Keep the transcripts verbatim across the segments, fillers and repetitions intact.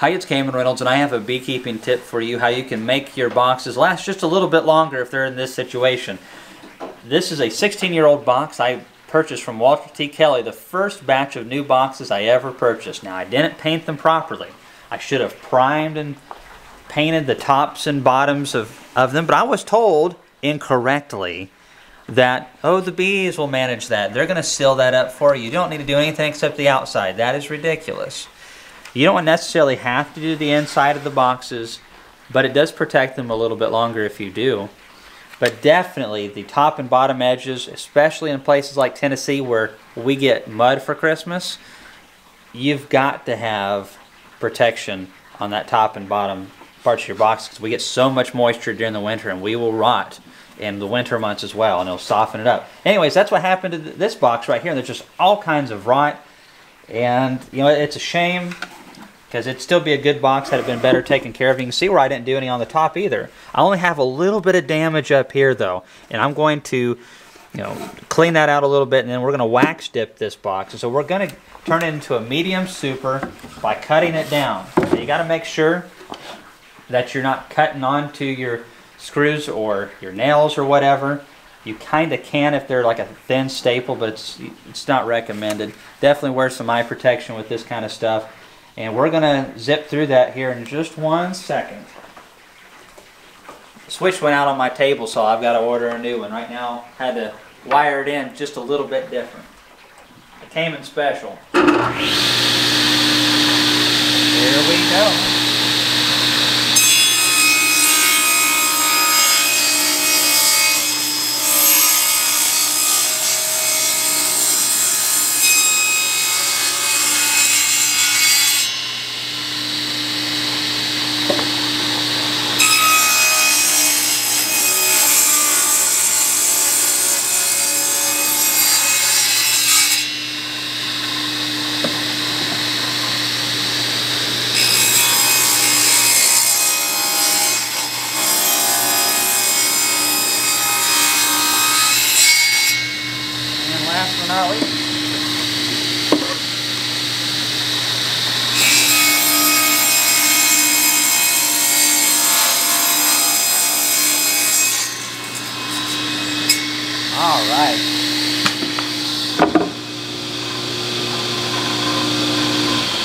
Hi, it's Kamon Reynolds, and I have a beekeeping tip for you, how you can make your boxes last just a little bit longer if they're in this situation. This is a sixteen-year-old box I purchased from Walter T. Kelly, the first batch of new boxes I ever purchased. Now, I didn't paint them properly. I should have primed and painted the tops and bottoms of, of them, but I was told incorrectly that, oh, the bees will manage that. They're going to seal that up for you. You don't need to do anything except the outside. That is ridiculous. You don't necessarily have to do the inside of the boxes, but it does protect them a little bit longer if you do. But definitely the top and bottom edges, especially in places like Tennessee where we get mud for Christmas, you've got to have protection on that top and bottom parts of your box because we get so much moisture during the winter and we will rot in the winter months as well, and it'll soften it up. Anyways, that's what happened to this box right here. There's just all kinds of rot, and you know, it's a shame because it'd still be a good box had it been better taken care of. You can see where I didn't do any on the top either. I only have a little bit of damage up here though, and I'm going to, you know, clean that out a little bit, and then we're gonna wax dip this box. And so we're gonna turn it into a medium super by cutting it down. So you gotta make sure that you're not cutting onto your screws or your nails or whatever. You kind of can if they're like a thin staple, but it's it's not recommended. Definitely wear some eye protection with this kind of stuff. And we're gonna zip through that here in just one second. The switch went out on my table, so I've got to order a new one. Right now, had to wire it in just a little bit different. It came in special. Here we go.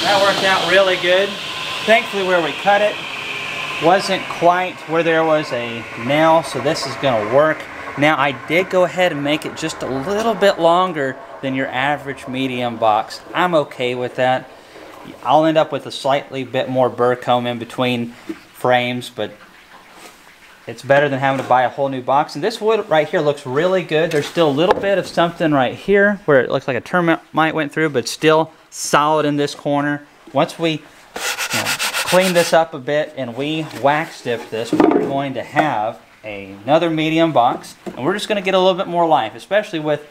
That worked out really good. Thankfully, where we cut it wasn't quite where there was a nail, so this is going to work. Now, I did go ahead and make it just a little bit longer than your average medium box. I'm okay with that. I'll end up with a slightly bit more burr comb in between frames, but it's better than having to buy a whole new box. And this wood right here looks really good. There's still a little bit of something right here where it looks like a termite went through, but still solid in this corner. Once we, you know, clean this up a bit and we wax dip this, we're going to have another medium box, and we're just going to get a little bit more life, especially with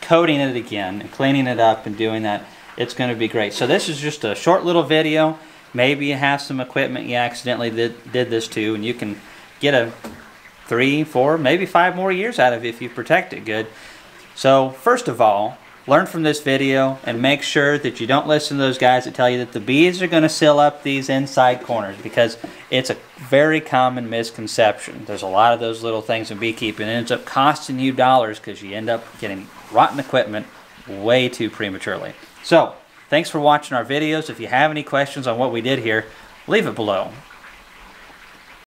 coating it again and cleaning it up and doing that. It's going to be great. So this is just a short little video. Maybe you have some equipment you accidentally did, did this to, and you can get a three, four, maybe five more years out of it if you protect it good. So first of all, learn from this video and make sure that you don't listen to those guys that tell you that the bees are going to seal up these inside corners, because it's a very common misconception. There's a lot of those little things in beekeeping. It ends up costing you dollars because you end up getting rotten equipment way too prematurely. So thanks for watching our videos. If you have any questions on what we did here, leave it below.